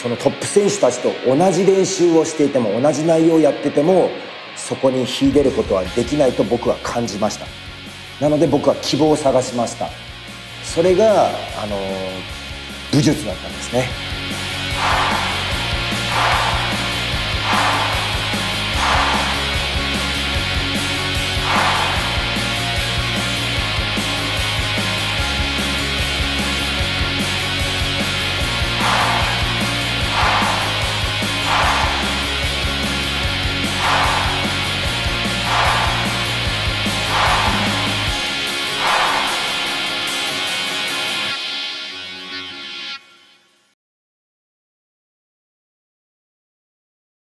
そのトップ選手たちと同じ練習をしていても同じ内容をやっててもそこに秀でることはできないと僕は感じました。なので僕は希望を探しました。それが武術だったんですね。